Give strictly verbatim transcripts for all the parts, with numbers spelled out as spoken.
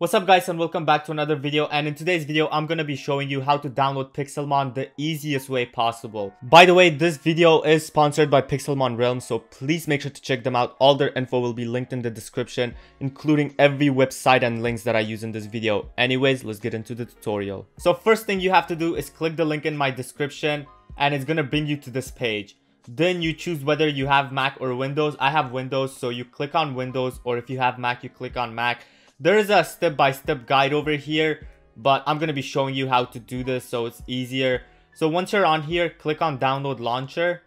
What's up guys and welcome back to another video, and in today's video I'm gonna be showing you how to download Pixelmon the easiest way possible. By the way, this video is sponsored by Pixelmon Realms, so please make sure to check them out. All their info will be linked in the description, including every website and links that I use in this video. Anyways, let's get into the tutorial. So first thing you have to do is click the link in my description and it's gonna bring you to this page. Then you choose whether you have Mac or Windows. I have Windows, so you click on Windows, or if you have Mac you click on Mac. There is a step-by-step guide over here, but I'm going to be showing you how to do this so it's easier. So once you're on here, click on download launcher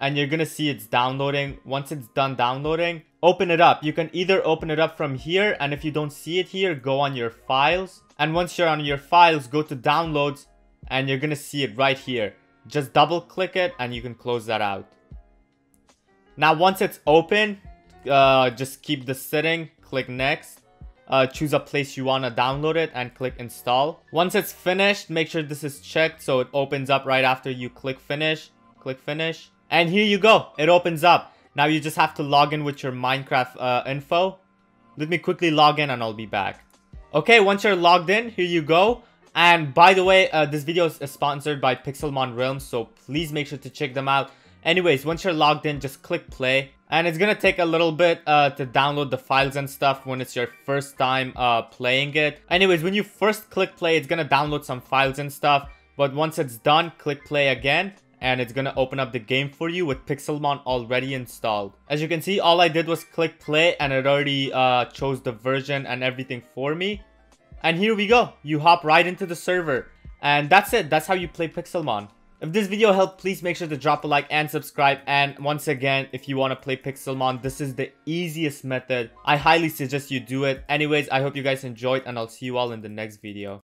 and you're going to see it's downloading. Once it's done downloading, open it up. You can either open it up from here, and if you don't see it here, go on your files. And once you're on your files, go to downloads and you're going to see it right here. Just double click it and you can close that out. Now once it's open, uh, just keep this sitting, click next. Uh, choose a place you want to download it and click install. Once it's finished, make sure this is checked so it opens up right after you click finish. Click finish. And here you go. It opens up. Now you just have to log in with your Minecraft uh, info. Let me quickly log in and I'll be back. Okay, once you're logged in, here you go. And by the way, uh, this video is sponsored by Pixelmon Realms, so please make sure to check them out. Anyways, once you're logged in, just click play. And it's gonna take a little bit uh, to download the files and stuff when it's your first time uh, playing it. Anyways, when you first click play, it's gonna download some files and stuff. But once it's done, click play again. And it's gonna open up the game for you with Pixelmon already installed. As you can see, all I did was click play and it already uh, chose the version and everything for me. And here we go. You hop right into the server. And that's it. That's how you play Pixelmon. If this video helped, please make sure to drop a like and subscribe. And once again, if you want to play Pixelmon, this is the easiest method. I highly suggest you do it. Anyways, I hope you guys enjoyed and I'll see you all in the next video.